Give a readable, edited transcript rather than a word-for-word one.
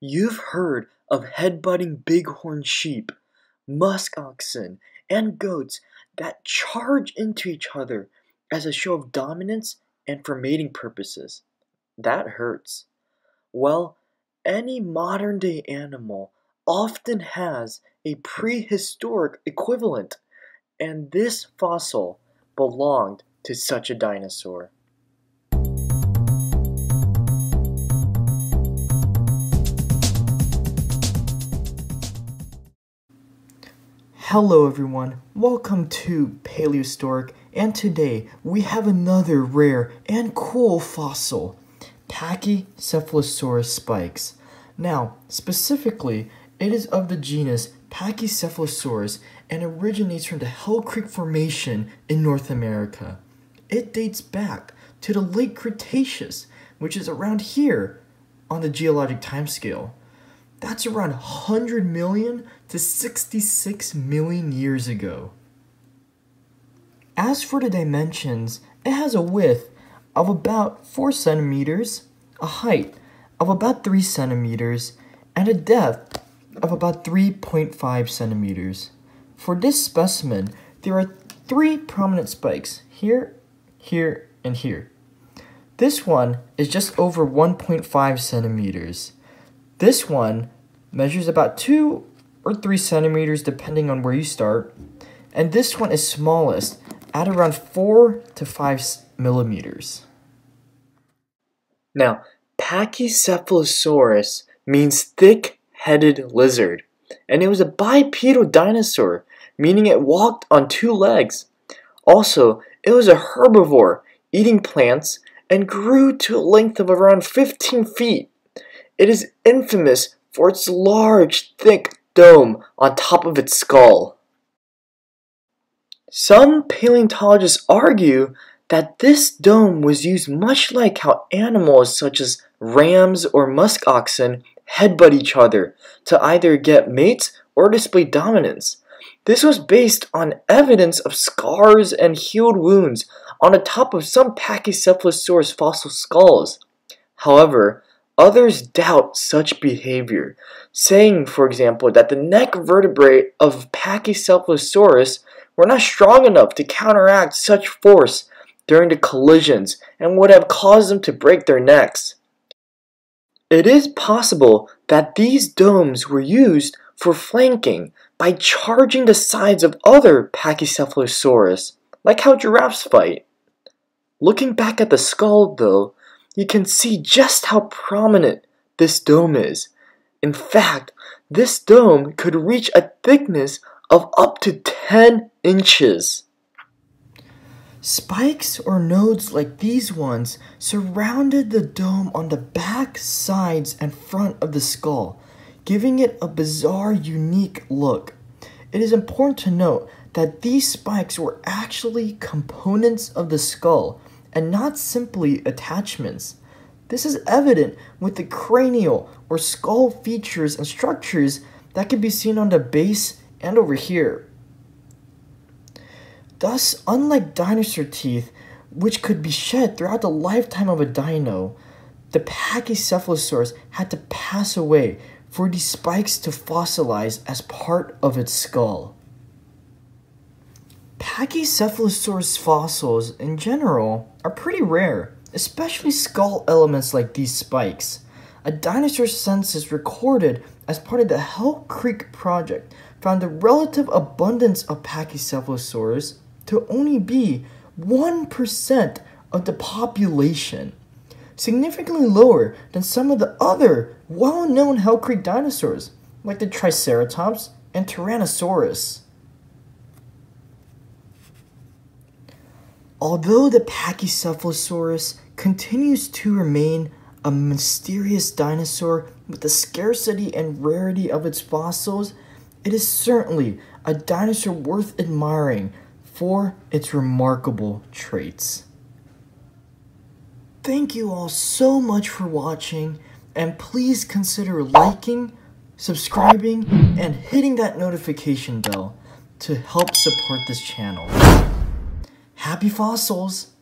You've heard of headbutting bighorn sheep, musk oxen, and goats that charge into each other as a show of dominance and for mating purposes. That hurts. Well, any modern-day animal often has a prehistoric equivalent, and this fossil belonged to such a dinosaur. Hello everyone, welcome to Paleostoric, and today we have another rare and cool fossil, Pachycephalosaurus spikes. Now, specifically, it is of the genus Pachycephalosaurus and originates from the Hell Creek Formation in North America. It dates back to the Late Cretaceous, which is around here on the geologic timescale. That's around 100 million to 66 million years ago. As for the dimensions, it has a width of about 4 centimeters, a height of about 3 centimeters, and a depth of about 3.5 centimeters. For this specimen, there are 3 prominent spikes, here, here, and here. This one is just over 1.5 centimeters. This one measures about 2 or 3 centimeters depending on where you start. And this one is smallest at around 4 to 5 millimeters. Now, Pachycephalosaurus means thick-headed lizard, and it was a bipedal dinosaur, meaning it walked on 2 legs. Also, it was a herbivore, eating plants, and grew to a length of around 15 feet. It is infamous for its large, thick dome on top of its skull. Some paleontologists argue that this dome was used much like how animals such as rams or musk oxen headbutt each other to either get mates or display dominance. This was based on evidence of scars and healed wounds on the top of some Pachycephalosaurus fossil skulls. However, others doubt such behavior, saying, for example, that the neck vertebrae of Pachycephalosaurus were not strong enough to counteract such force during the collisions and would have caused them to break their necks. It is possible that these domes were used for flanking by charging the sides of other Pachycephalosaurus, like how giraffes fight. Looking back at the skull, though, you can see just how prominent this dome is. In fact, this dome could reach a thickness of up to 10 inches. Spikes or nodes like these ones surrounded the dome on the back, sides, and front of the skull, giving it a bizarre, unique look. It is important to note that these spikes were actually components of the skull, and not simply attachments. This is evident with the cranial or skull features and structures that can be seen on the base and over here. Thus, unlike dinosaur teeth, which could be shed throughout the lifetime of a dino, the Pachycephalosaurus had to pass away for these spikes to fossilize as part of its skull. Pachycephalosaurus fossils, in general, are pretty rare, especially skull elements like these spikes. A dinosaur census recorded as part of the Hell Creek Project found the relative abundance of Pachycephalosaurus to only be 1% of the population, significantly lower than some of the other well-known Hell Creek dinosaurs, like the Triceratops and Tyrannosaurus. Although the Pachycephalosaurus continues to remain a mysterious dinosaur with the scarcity and rarity of its fossils, it is certainly a dinosaur worth admiring for its remarkable traits. Thank you all so much for watching, and please consider liking, subscribing, and hitting that notification bell to help support this channel. Happy fossils!